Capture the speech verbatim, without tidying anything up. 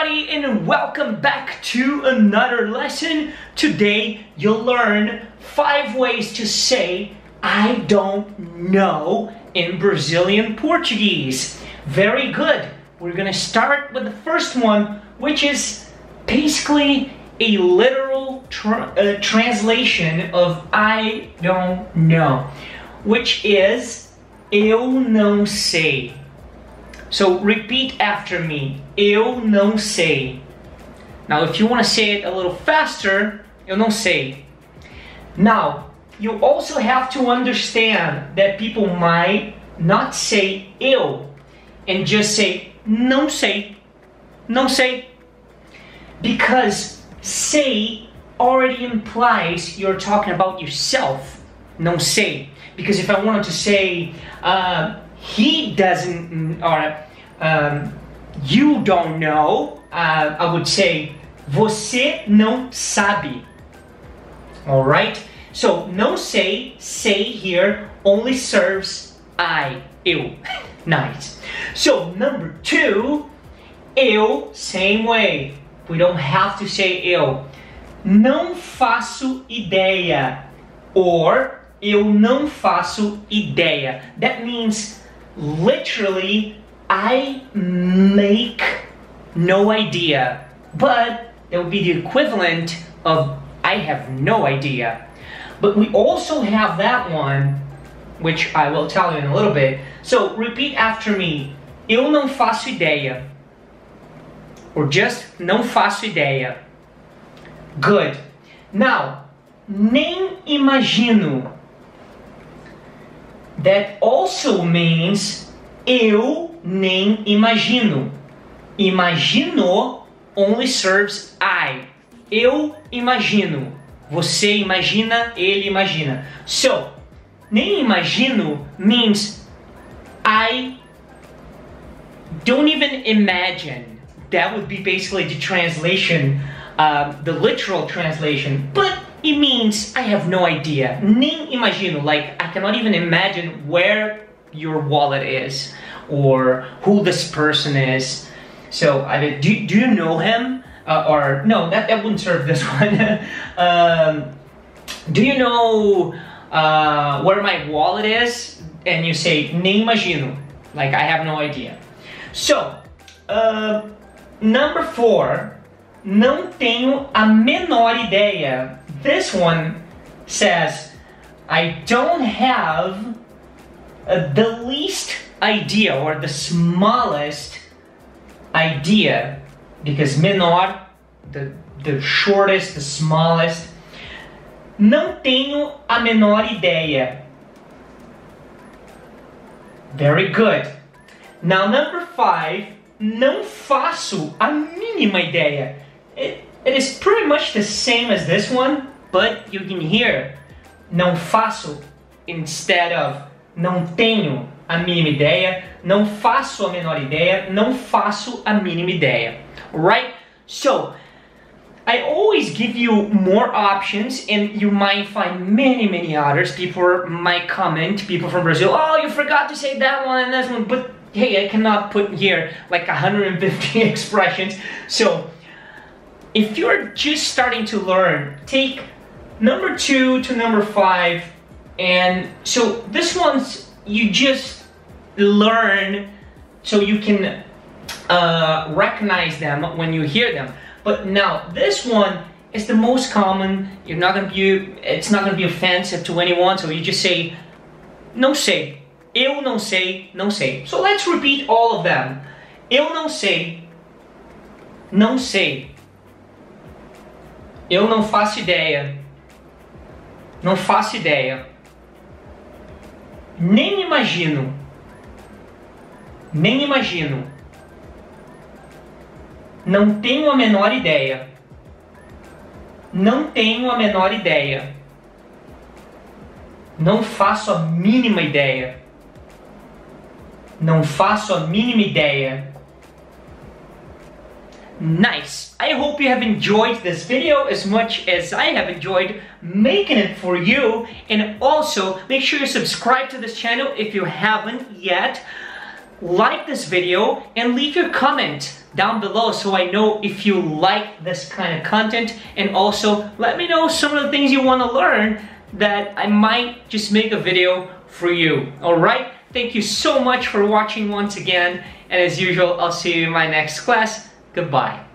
everybody, and welcome back to another lesson. Today you'll learn five ways to say I don't know in Brazilian Portuguese. Very good. We're gonna start with the first one, which is basically a literal tra uh, translation of I don't know, which is eu não sei. So repeat after me, eu não sei. Now if you want to say it a little faster, eu não sei. Now, you also have to understand that people might not say eu and just say não sei, não sei. Because say already implies you're talking about yourself, não sei. Because if I wanted to say, uh, he doesn't, or um, you don't know, uh, I would say, você não sabe. Alright? So, não sei, say here only serves I, eu. Nice. So, number two, eu, same way. We don't have to say eu. Não faço ideia. Or, eu não faço ideia. That means, literally, I make no idea, but that would be the equivalent of I have no idea. But we also have that one, which I will tell you in a little bit. So repeat after me, eu não faço ideia, or just não faço ideia. Good. Now, nem imagino. That also means eu nem imagino. Imagino only serves I. Eu imagino. Você imagina, ele imagina. So, nem imagino means I don't even imagine. That would be basically the translation, uh, the literal translation. But it means I have no idea. Nem imagino, like I cannot even imagine where your wallet is or who this person is. So, I, do, do you know him? Uh, or, no, that, that wouldn't serve this one. um, do you know uh, where my wallet is? And you say, nem imagino, like I have no idea. So, uh, number four, não tenho a menor ideia. This one says, I don't have uh, the least idea or the smallest idea, because menor, the, the shortest, the smallest. Não tenho a menor ideia. Very good. Now number five, não faço a mínima ideia. It, It is pretty much the same as this one, but you can hear não faço instead of não tenho a mínima ideia, não faço a menor ideia, não faço a mínima ideia, right? So, I always give you more options, and you might find many, many others. People might comment, people from Brazil, oh, you forgot to say that one and that one, but hey, I cannot put here like one hundred fifty expressions, so if you're just starting to learn, take number two to number five, and so this one's you just learn so you can uh, recognize them when you hear them. But now this one is the most common. You're not gonna be, it's not gonna be offensive to anyone. So you just say, não sei, eu não sei, não sei. So let's repeat all of them. Eu não sei, não sei. Eu não faço ideia, não faço ideia, nem imagino, nem imagino, não tenho a menor ideia, não tenho a menor ideia, não faço a mínima ideia, não faço a mínima ideia. Nice! I hope you have enjoyed this video as much as I have enjoyed making it for you, and also make sure you subscribe to this channel if you haven't yet, like this video, and leave your comment. down below so I know if you like this kind of content, and also let me know some of the things you want to learn that I might just make a video for you. Alright, thank you so much for watching once again, and as usual I'll see you in my next class. Goodbye.